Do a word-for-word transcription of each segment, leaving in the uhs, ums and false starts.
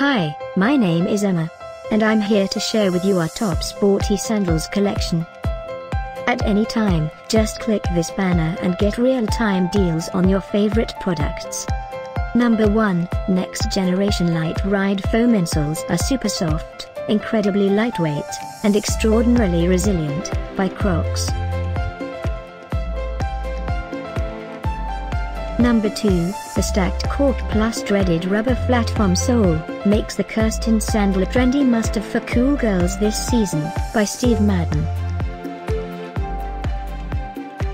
Hi, my name is Emma, and I'm here to share with you our top sporty sandals collection. At any time, just click this banner and get real-time deals on your favorite products. Number one, Next Generation LiteRide Foam Insoles are super soft, incredibly lightweight, and extraordinarily resilient, by Crocs. Number two, the stacked cork plus threaded rubber flat foam sole makes the Kirsten sandal a trendy must-have for cool girls this season, by Steve Madden.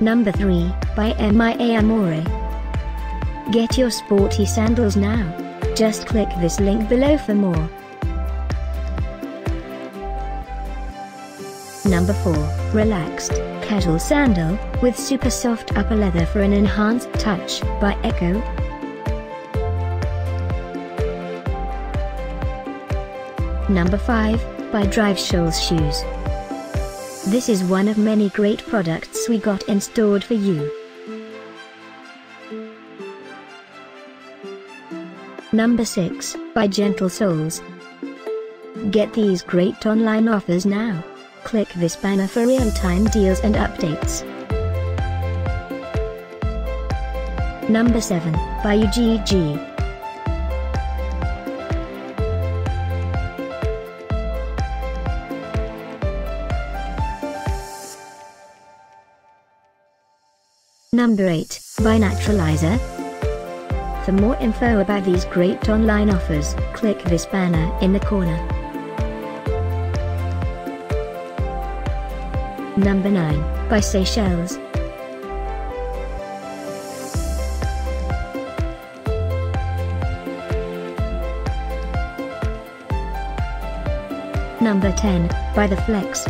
Number three, by M I A. Amore. Get your sporty sandals now. Just click this link below for more. Number four, Relaxed, Casual Sandal, with super soft upper leather for an enhanced touch, by ECCO. Number five, by Dr. Scholl's Shoes. This is one of many great products we got in store for you. Number six, by Gentle Souls. Get these great online offers now. Click this banner for real-time deals and updates. Number seven, by U G G. Number eight, by Naturalizer. For more info about these great online offers, click this banner in the corner. Number nine, by Seychelles. Number ten, by The Flex.